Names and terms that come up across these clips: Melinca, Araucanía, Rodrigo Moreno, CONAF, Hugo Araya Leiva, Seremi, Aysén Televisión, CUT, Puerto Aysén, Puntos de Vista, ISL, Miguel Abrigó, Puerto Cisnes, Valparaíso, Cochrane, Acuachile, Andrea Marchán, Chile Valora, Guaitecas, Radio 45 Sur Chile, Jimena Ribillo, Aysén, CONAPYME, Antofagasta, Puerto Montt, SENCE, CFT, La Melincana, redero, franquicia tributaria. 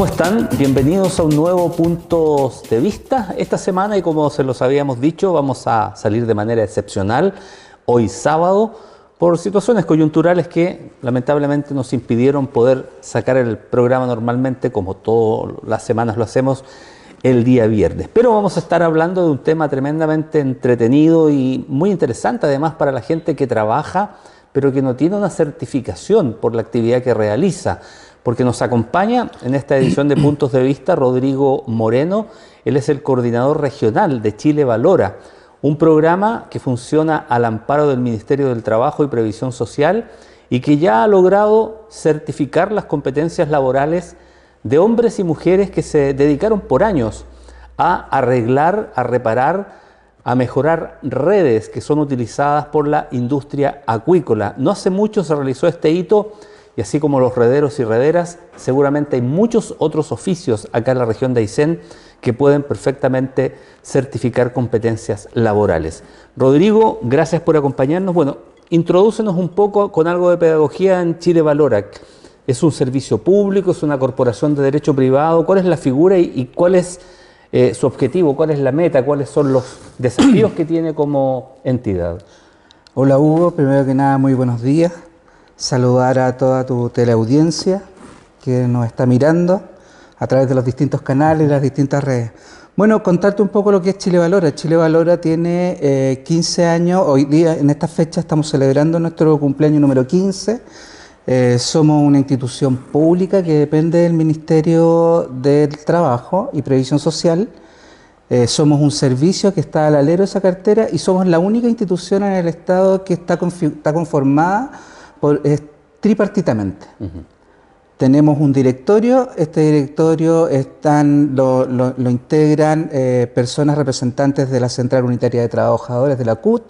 ¿Cómo están? Bienvenidos a un nuevo Puntos de Vista. Esta semana, y como se los habíamos dicho, vamos a salir de manera excepcional hoy sábado por situaciones coyunturales que lamentablemente nos impidieron poder sacar el programa normalmente, como todas las semanas lo hacemos el día viernes. Pero vamos a estar hablando de un tema tremendamente entretenido y muy interesante además para la gente que trabaja, pero que no tiene una certificación por la actividad que realiza. Porque nos acompaña en esta edición de Puntos de Vista Rodrigo Moreno. Él es el coordinador regional de Chile Valora, un programa que funciona al amparo del Ministerio del Trabajo y Previsión Social y que ya ha logrado certificar las competencias laborales de hombres y mujeres que se dedicaron por años a arreglar, a reparar, a mejorar redes que son utilizadas por la industria acuícola. No hace mucho se realizó este hito. Y así como los rederos y rederas, seguramente hay muchos otros oficios acá en la región de Aysén que pueden perfectamente certificar competencias laborales. Rodrigo, gracias por acompañarnos. Bueno, introdúcenos un poco con algo de pedagogía en Chile Valora. ¿Es un servicio público? ¿Es una corporación de derecho privado? ¿Cuál es la figura y cuál es su objetivo? ¿Cuál es la meta? ¿Cuáles son los desafíos que tiene como entidad? Hola Hugo, primero que nada muy buenos días. Saludar a toda tu teleaudiencia que nos está mirando a través de los distintos canales, las distintas redes. Bueno, contarte un poco lo que es Chile Valora. Chile Valora tiene 15 años. Hoy día, en esta fecha, estamos celebrando nuestro cumpleaños número 15. Somos una institución pública que depende del Ministerio del Trabajo y Previsión Social. Somos un servicio que está al alero de esa cartera y somos la única institución en el Estado que está conformada tripartitamente. Tenemos un directorio. Este directorio lo integran personas representantes de la Central Unitaria de Trabajadores de la CUT,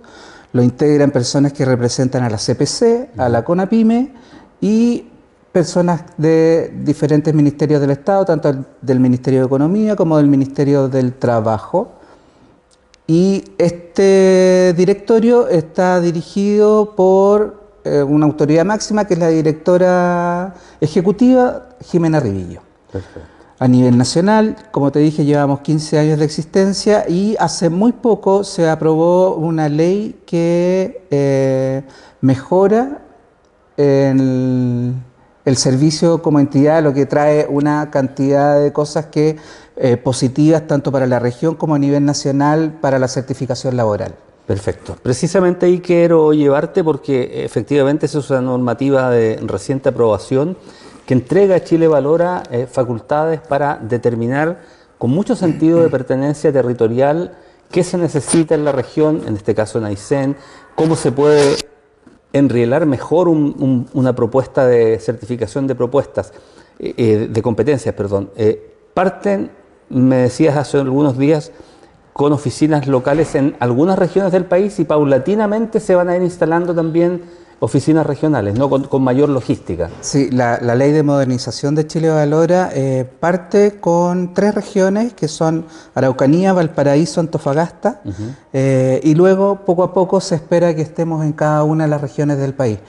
lo integran personas que representan a la CPC, a la CONAPYME y personas de diferentes ministerios del Estado, tanto del Ministerio de Economía como del Ministerio del Trabajo. Y este directorio está dirigido por una autoridad máxima que es la directora ejecutiva Jimena Ribillo. Perfecto. A nivel nacional, como te dije, llevamos 15 años de existencia y hace muy poco se aprobó una ley que mejora el servicio como entidad, lo que trae una cantidad de cosas que positivas tanto para la región como a nivel nacional para la certificación laboral. Perfecto. Precisamente ahí quiero llevarte porque efectivamente esa es una normativa de reciente aprobación que entrega a Chile Valora facultades para determinar con mucho sentido de pertenencia territorial qué se necesita en la región, en este caso en Aysén, cómo se puede enrielar mejor una propuesta de certificación de propuestas, de competencias, perdón. Parten, me decías hace algunos días, con oficinas locales en algunas regiones del país y paulatinamente se van a ir instalando también oficinas regionales, ¿no? Con mayor logística. Sí, la ley de modernización de Chile Valora parte con 3 regiones que son Araucanía, Valparaíso, Antofagasta y luego poco a poco se espera que estemos en cada una de las regiones del país.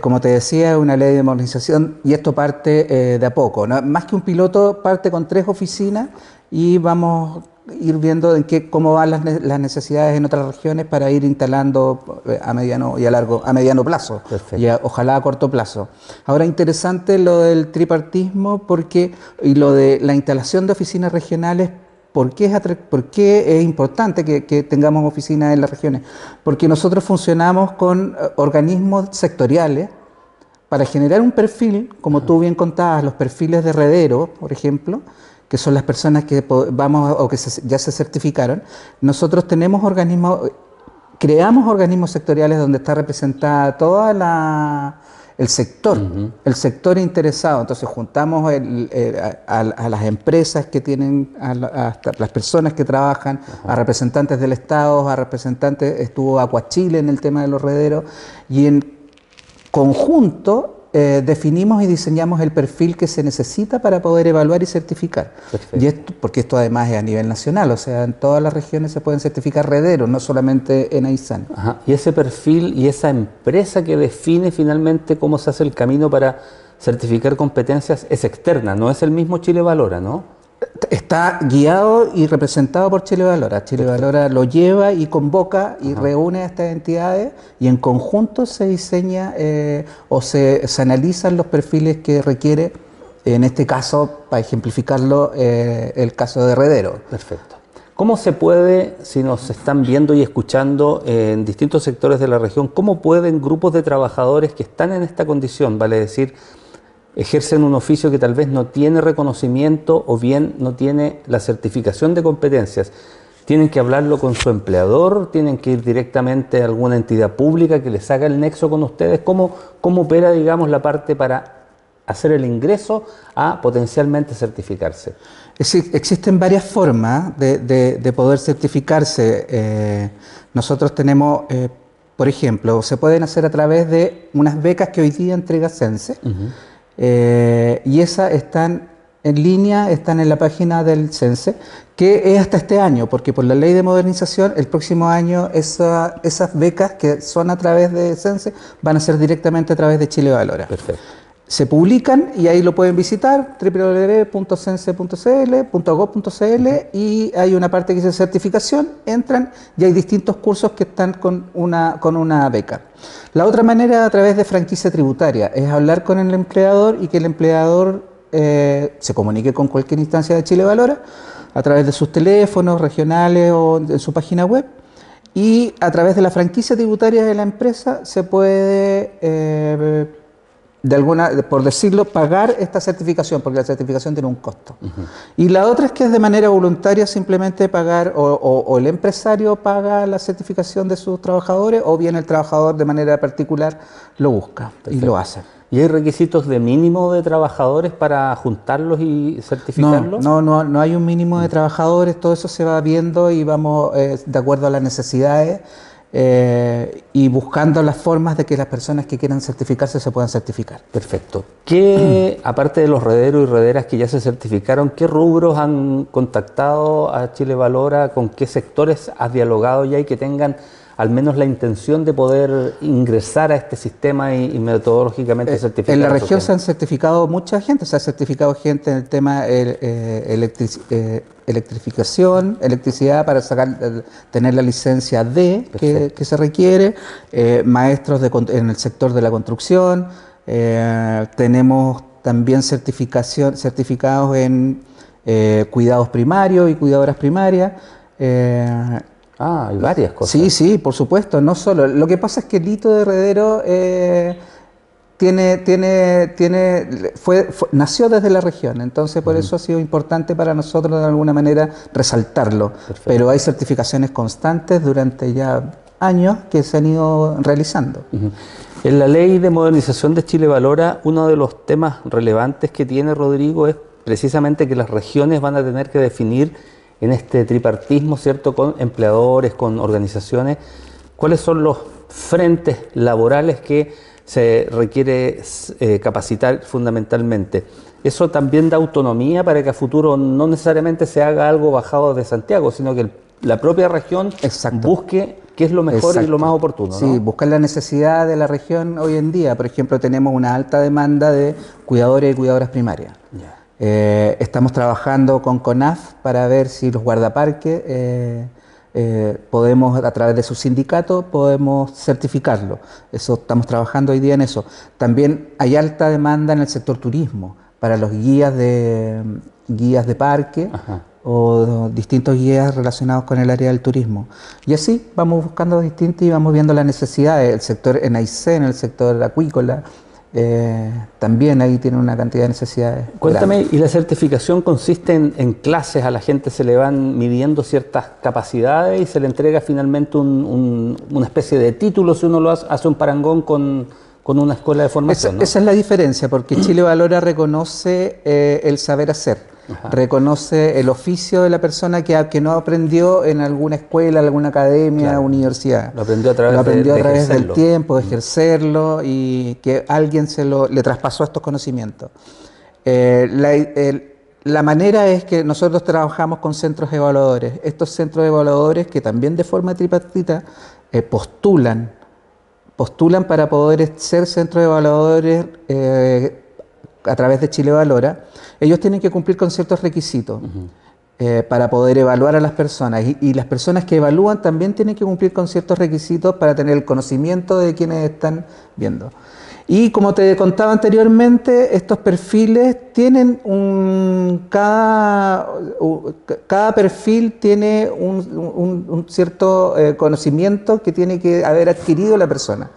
Como te decía, una ley de modernización y esto parte de a poco, ¿no? Más que un piloto parte con 3 oficinas y vamos ir viendo en qué, cómo van las necesidades en otras regiones para ir instalando a mediano y a mediano plazo. Perfecto. Y ojalá a corto plazo. Ahora, interesante lo del tripartismo porque y lo de la instalación de oficinas regionales. ¿Por qué es importante que tengamos oficinas en las regiones? Porque nosotros funcionamos con organismos sectoriales para generar un perfil, como tú bien contabas, los perfiles de rederos, por ejemplo, que son las personas que ya se certificaron. Nosotros tenemos creamos organismos sectoriales donde está representada toda el sector, el sector interesado. Entonces juntamos a las empresas que tienen, a las personas que trabajan, a representantes del Estado, a representantes, estuvo Acuachile en el tema de los rederos, y en conjunto definimos y diseñamos el perfil que se necesita para poder evaluar y certificar. Perfecto. Y esto, porque esto además es a nivel nacional, o sea, en todas las regiones se pueden certificar rederos, no solamente en Aysén. Ajá. Y ese perfil y esa empresa que define finalmente cómo se hace el camino para certificar competencias es externa, no es el mismo Chile Valora, ¿no? Está guiado y representado por Chile Valora. Chile Valora lo lleva y convoca y reúne a estas entidades y en conjunto se diseña o se analizan los perfiles que requiere, en este caso, para ejemplificarlo, el caso de Heredero. Perfecto. ¿Cómo se puede, si nos están viendo y escuchando en distintos sectores de la región, cómo pueden grupos de trabajadores que están en esta condición, vale decir, ejercen un oficio que tal vez no tiene reconocimiento o bien no tiene la certificación de competencias? ¿Tienen que hablarlo con su empleador? ¿Tienen que ir directamente a alguna entidad pública que les haga el nexo con ustedes? ¿Cómo opera, digamos, la parte para hacer el ingreso a potencialmente certificarse? Existen varias formas de poder certificarse. Nosotros tenemos, por ejemplo, se pueden hacer a través de unas becas que hoy día entrega SENCE, y esas están en línea, están en la página del SENCE, que es hasta este año, porque por la ley de modernización, el próximo año esas becas que son a través de SENCE van a ser directamente a través de Chile Valora. Perfecto. Se publican y ahí lo pueden visitar, www.sence.cl.gov.cl, y hay una parte que dice certificación, entran y hay distintos cursos que están con una beca. La otra manera, a través de franquicia tributaria, es hablar con el empleador y que el empleador se comunique con cualquier instancia de Chile Valora a través de sus teléfonos regionales o en su página web. Y a través de la franquicia tributaria de la empresa se puede... por decirlo, pagar esta certificación, porque la certificación tiene un costo. Y la otra es que es de manera voluntaria, simplemente pagar, o el empresario paga la certificación de sus trabajadores, o bien el trabajador de manera particular lo busca. Perfecto. Y lo hace. ¿Y hay requisitos de mínimo de trabajadores para juntarlos y certificarlos? No hay un mínimo de trabajadores, todo eso se va viendo y vamos de acuerdo a las necesidades. Y buscando las formas de que las personas que quieran certificarse se puedan certificar. Perfecto. ¿Qué, aparte de los rederos y rederas que ya se certificaron, qué rubros han contactado a Chile Valora? ¿Con qué sectores has dialogado ya y que tengan al menos la intención de poder ingresar a este sistema y metodológicamente certificar? En la región se han certificado mucha gente, se ha certificado gente en el tema electrificación, electricidad para tener la licencia D que se requiere, maestros en el sector de la construcción, tenemos también certificados en cuidados primarios y cuidadoras primarias, hay varias cosas. Sí, por supuesto, no solo. Lo que pasa es que el hito de Heredero nació desde la región, entonces por eso ha sido importante para nosotros de alguna manera resaltarlo. Perfecto. Pero hay certificaciones constantes durante ya años que se han ido realizando. En la ley de modernización de Chile Valora, uno de los temas relevantes que tiene, Rodrigo, es precisamente que las regiones van a tener que definir en este tripartismo, ¿cierto?, con empleadores, con organizaciones, ¿cuáles son los frentes laborales que se requiere capacitar fundamentalmente? Eso también da autonomía para que a futuro no necesariamente se haga algo bajado de Santiago, sino que la propia región busque qué es lo mejor y lo más oportuno, ¿no? Sí, buscar la necesidad de la región hoy en día. Por ejemplo, tenemos una alta demanda de cuidadores y cuidadoras primarias. Estamos trabajando con CONAF para ver si los guardaparques podemos, a través de su sindicato, podemos certificarlo. Eso estamos trabajando hoy día en eso. También hay alta demanda en el sector turismo para los guías de parque o distintos guías relacionados con el área del turismo. Y así vamos buscando distintos y vamos viendo las necesidades. El sector en Aysén, el sector acuícola. También ahí tiene una cantidad de necesidades. Cuéntame, ¿y la certificación consiste en clases? A la gente se le van midiendo ciertas capacidades y se le entrega finalmente una especie de título si uno lo hace un parangón con una escuela de formación, ¿no? Esa es la diferencia, porque Chile Valora reconoce el saber hacer. Reconoce el oficio de la persona que no aprendió en alguna escuela, alguna academia, universidad. Lo aprendió a través, del tiempo, de ejercerlo, y que alguien le traspasó estos conocimientos. La manera es que nosotros trabajamos con centros evaluadores. Estos centros evaluadores que también de forma tripartita postulan para poder ser centros evaluadores a través de Chile Valora, ellos tienen que cumplir con ciertos requisitos. Uh-huh. Para poder evaluar a las personas, y las personas que evalúan también tienen que cumplir con ciertos requisitos para tener el conocimiento de quienes están viendo. Y como te contaba anteriormente, estos perfiles tienen un... Cada perfil tiene un cierto conocimiento que tiene que haber adquirido la persona.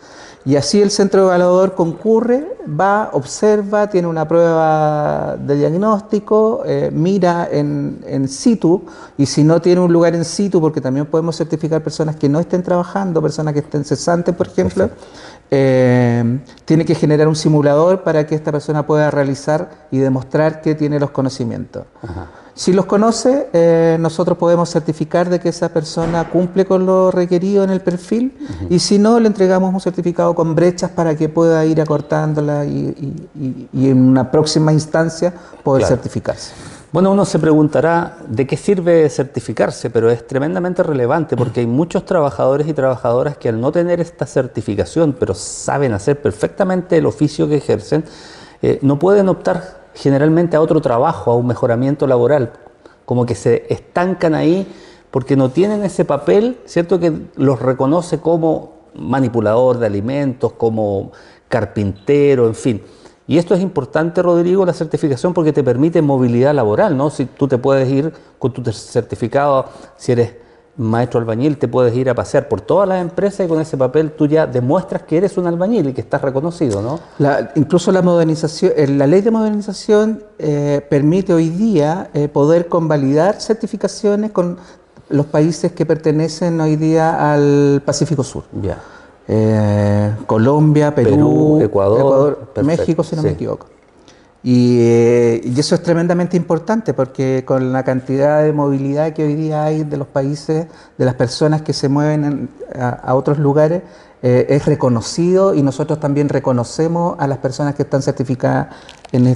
Y así el centro evaluador concurre, va, observa, tiene una prueba de diagnóstico, mira en situ, y si no tiene un lugar en situ, porque también podemos certificar personas que no estén trabajando, personas que estén cesantes, por ejemplo, tiene que generar un simulador para que esta persona pueda realizar y demostrar que tiene los conocimientos. Ajá. Si los conoce, nosotros podemos certificar de que esa persona cumple con lo requerido en el perfil. Uh-huh. Y si no, le entregamos un certificado con brechas para que pueda ir acortándola y en una próxima instancia poder certificarse. Bueno, uno se preguntará de qué sirve certificarse, pero es tremendamente relevante porque hay muchos trabajadores y trabajadoras que al no tener esta certificación, pero saben hacer perfectamente el oficio que ejercen, no pueden optar generalmente a otro trabajo, a un mejoramiento laboral, como que se estancan ahí porque no tienen ese papel, ¿cierto?, que los reconoce como manipulador de alimentos, como carpintero, en fin. Y esto es importante, Rodrigo, la certificación, porque te permite movilidad laboral, ¿no? Si tú te puedes ir con tu certificado, si eres maestro albañil, te puedes ir a pasear por todas las empresas y con ese papel tú ya demuestras que eres un albañil y que estás reconocido, ¿no? Incluso la modernización, la ley de modernización permite hoy día poder convalidar certificaciones con los países que pertenecen hoy día al Pacífico Sur. Ya. Colombia, Perú, Ecuador, México, si no me equivoco. Y eso es tremendamente importante porque con la cantidad de movilidad que hoy día hay de los países, de las personas que se mueven a otros lugares, es reconocido y nosotros también reconocemos a las personas que están certificadas en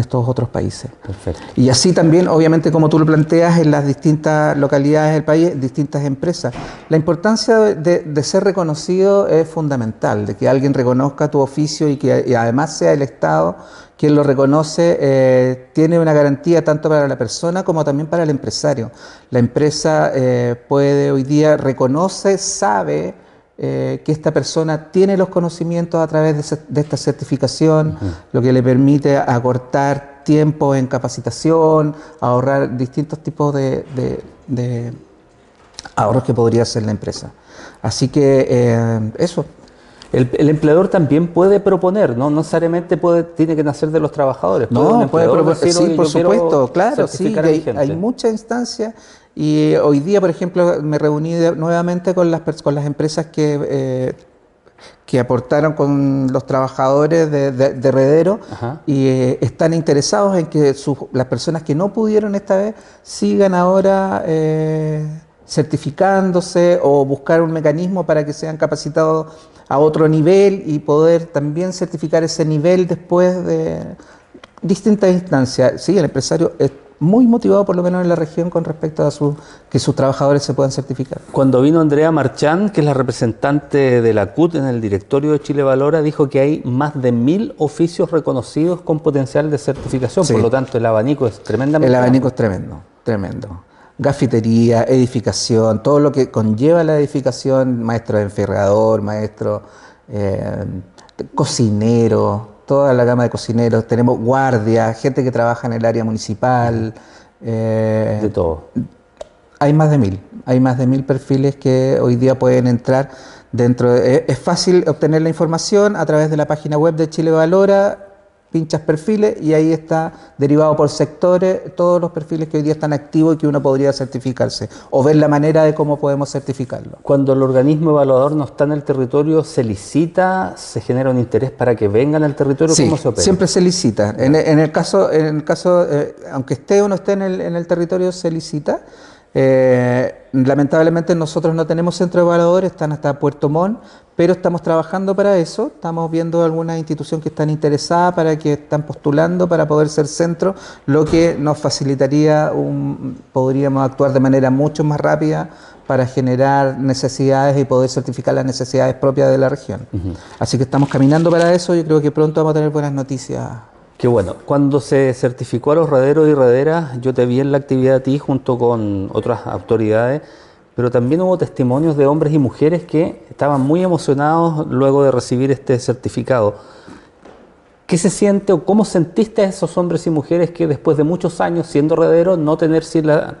estos otros países. Perfecto. Y así también, obviamente, como tú lo planteas, en las distintas localidades del país, distintas empresas. La importancia de ser reconocido es fundamental, de que alguien reconozca tu oficio y además sea el Estado quien lo reconoce, tiene una garantía tanto para la persona como también para el empresario. La empresa puede hoy día reconoce, sabe que esta persona tiene los conocimientos a través de esta certificación, uh-huh, lo que le permite acortar tiempo en capacitación, ahorrar distintos tipos de ahorros que podría hacer la empresa. Así que eso. El empleador también puede proponer, no necesariamente tiene que nacer de los trabajadores. No, puede proponer, sí, por supuesto, claro, sí, hay muchas instancias. Y hoy día, por ejemplo, me reuní nuevamente con las empresas que aportaron con los trabajadores de Heredero y están interesados en que las personas que no pudieron esta vez sigan ahora certificándose o buscar un mecanismo para que sean capacitados a otro nivel y poder también certificar ese nivel después de distintas instancias. Sí, el empresario es muy motivado, por lo menos en la región, con respecto a que sus trabajadores se puedan certificar. Cuando vino Andrea Marchán, que es la representante de la CUT en el directorio de Chile Valora, dijo que hay más de 1.000 oficios reconocidos con potencial de certificación. Sí. Por lo tanto, el abanico es tremendamente... El abanico es tremendo, tremendo. Gafitería, edificación, todo lo que conlleva la edificación, maestro de enferrador, maestro cocinero, toda la gama de cocineros, tenemos guardias, gente que trabaja en el área municipal. De todo. Hay más de mil perfiles que hoy día pueden entrar dentro. Es fácil obtener la información a través de la página web de Chile Valora. Pinchas perfiles y ahí está derivado por sectores todos los perfiles que hoy día están activos y que uno podría certificarse o ver la manera de cómo podemos certificarlo. Cuando el organismo evaluador no está en el territorio, ¿se licita? ¿Se genera un interés para que vengan al territorio? Sí, ¿cómo se opera? Siempre se licita. En el caso aunque esté o no esté en el territorio, se licita. Lamentablemente nosotros no tenemos centro evaluador, están hasta Puerto Montt, pero estamos trabajando para eso, estamos viendo alguna institución que están interesadas, para que están postulando para poder ser centro, lo que nos facilitaría, podríamos actuar de manera mucho más rápida para generar necesidades y poder certificar las necesidades propias de la región. Uh-huh. Así que estamos caminando para eso, yo creo que pronto vamos a tener buenas noticias Qué bueno. Cuando se certificó a los rederos y rederas, yo te vi en la actividad a ti junto con otras autoridades, pero también hubo testimonios de hombres y mujeres que estaban muy emocionados luego de recibir este certificado. ¿Qué se siente o cómo sentiste a esos hombres y mujeres que después de muchos años siendo rederos, no tener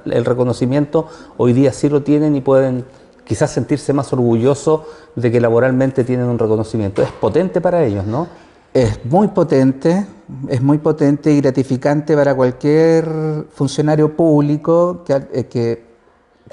el reconocimiento, hoy día sí lo tienen y pueden quizás sentirse más orgullosos de que laboralmente tienen un reconocimiento? Es potente para ellos, ¿no? Es muy potente y gratificante para cualquier funcionario público que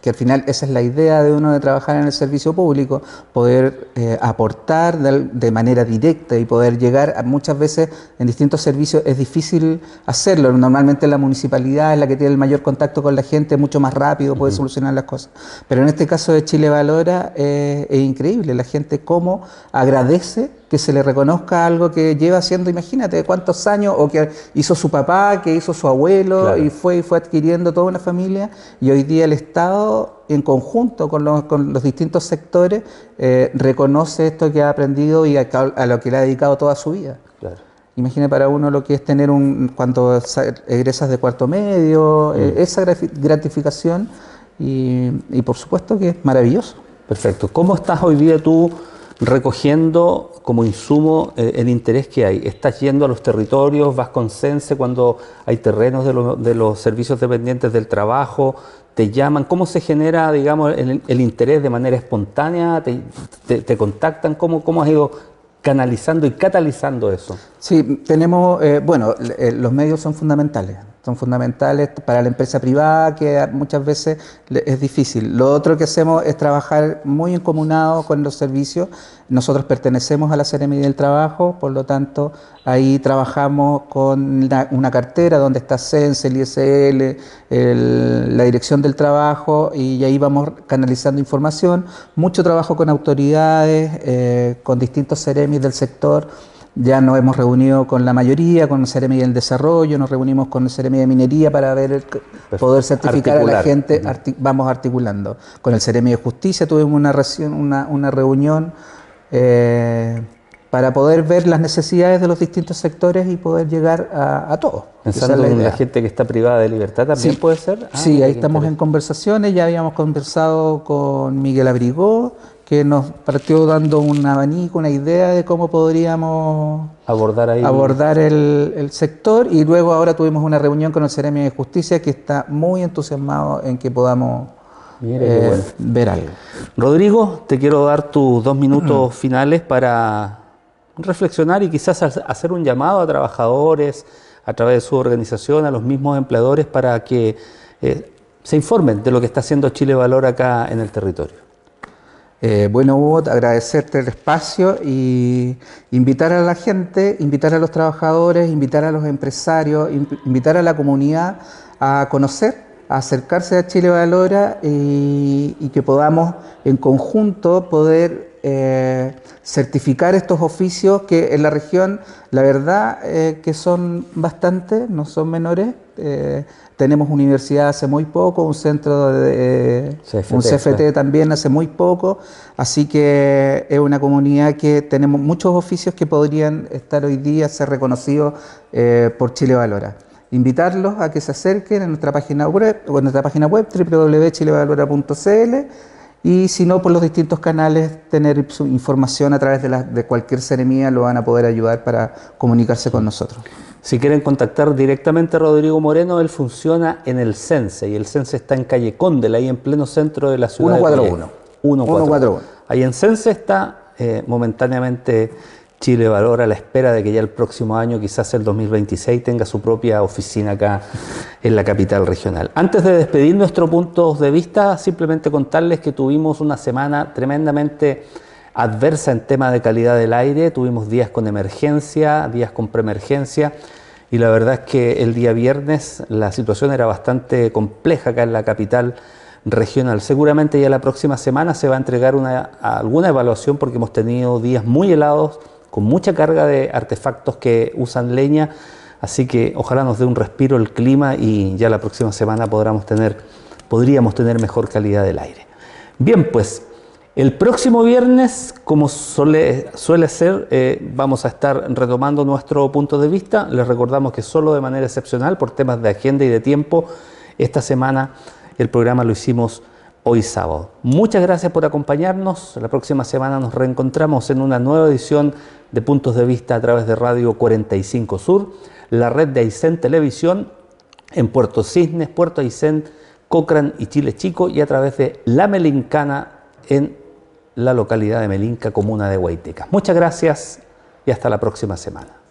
al final esa es la idea de uno de trabajar en el servicio público, poder aportar de manera directa y poder llegar a muchas veces en distintos servicios es difícil hacerlo. Normalmente la municipalidad es la que tiene el mayor contacto con la gente, mucho más rápido puede solucionar las cosas. Pero en este caso de Chile Valora es increíble, la gente cómo agradece que se le reconozca algo que lleva haciendo, imagínate, cuántos años, o que hizo su papá, que hizo su abuelo, claro. y fue adquiriendo toda una familia, y hoy día el Estado, en conjunto con los distintos sectores, reconoce esto que ha aprendido y a lo que le ha dedicado toda su vida. Claro. Imagina para uno lo que es tener cuando egresas de cuarto medio, esa gratificación, y por supuesto que es maravilloso. Perfecto. ¿Cómo estás hoy día tú recogiendo como insumo el interés que hay? ¿Estás yendo a los territorios? ¿Vas con SENCE cuando hay terrenos de los servicios dependientes del trabajo? ¿Te llaman? ¿Cómo se genera, digamos, el interés de manera espontánea? ¿Te contactan? ¿Cómo has ido canalizando y catalizando eso? Sí, tenemos... los medios son fundamentales. Son fundamentales para la empresa privada, que muchas veces es difícil. Lo otro que hacemos es trabajar muy encomunado con los servicios. Nosotros pertenecemos a la Seremi del Trabajo, por lo tanto, ahí trabajamos con una cartera donde está SENCE, el ISL, la Dirección del Trabajo, y ahí vamos canalizando información. Mucho trabajo con autoridades, con distintos Seremis del sector. Ya nos hemos reunido con la mayoría, con el Seremi del Desarrollo, nos reunimos con el Seremi de Minería para poder certificar a la gente, vamos articulando. Con el Seremi de Justicia tuvimos una reunión para poder ver las necesidades de los distintos sectores y poder llegar a todos. Pensando en la gente que está privada de libertad también, sí. ¿Puede ser? Ah, sí, ahí estamos en conversaciones, ya habíamos conversado con Miguel Abrigó, que nos partió dando un abanico, una idea de cómo podríamos abordar el sector, y luego ahora tuvimos una reunión con el Seremi de Justicia, que está muy entusiasmado en que podamos ver algo. Rodrigo, te quiero dar tus 2 minutos finales para reflexionar y quizás hacer un llamado a trabajadores a través de su organización, a los mismos empleadores, para que se informen de lo que está haciendo Chile Valora acá en el territorio. Hugo, agradecerte el espacio y invitar a la gente, invitar a los trabajadores, invitar a los empresarios, invitar a la comunidad a conocer, a acercarse a Chile Valora y que podamos en conjunto poder certificar estos oficios que en la región, la verdad, que son bastantes, no son menores. Tenemos universidad hace muy poco, un centro de CFT también hace muy poco, así que es una comunidad que tenemos muchos oficios que podrían estar hoy día, ser reconocidos por Chile Valora. Invitarlos a que se acerquen en nuestra página web, www.chilevalora.cl, y si no, por los distintos canales, tener su información a través de cualquier seremía, lo van a poder ayudar para comunicarse con nosotros. Si quieren contactar directamente a Rodrigo Moreno, él funciona en el SENCE, y el SENCE está en calle Condel, ahí en pleno centro de la ciudad. 141. 141. Ahí en SENCE está momentáneamente Chile Valora, a la espera de que ya el próximo año, quizás el 2026, tenga su propia oficina acá en la capital regional. Antes de despedir nuestro Puntos de Vista, simplemente contarles que tuvimos una semana tremendamente adversa en tema de calidad del aire. Tuvimos días con emergencia, días con preemergencia, y la verdad es que el día viernes la situación era bastante compleja acá en la capital regional. Seguramente ya la próxima semana se va a entregar alguna evaluación, porque hemos tenido días muy helados, con mucha carga de artefactos que usan leña, así que ojalá nos dé un respiro el clima y ya la próxima semana podríamos tener mejor calidad del aire. Bien, pues El próximo viernes, como suele ser, vamos a estar retomando nuestro punto de vista. Les recordamos que solo de manera excepcional, por temas de agenda y de tiempo, esta semana el programa lo hicimos hoy sábado. Muchas gracias por acompañarnos. La próxima semana nos reencontramos en una nueva edición de Puntos de Vista a través de Radio 45 Sur, la red de Aysén Televisión en Puerto Cisnes, Puerto Aysén, Cochrane y Chile Chico, y a través de La Melincana en la localidad de Melinca, comuna de Guaitecas. Muchas gracias y hasta la próxima semana.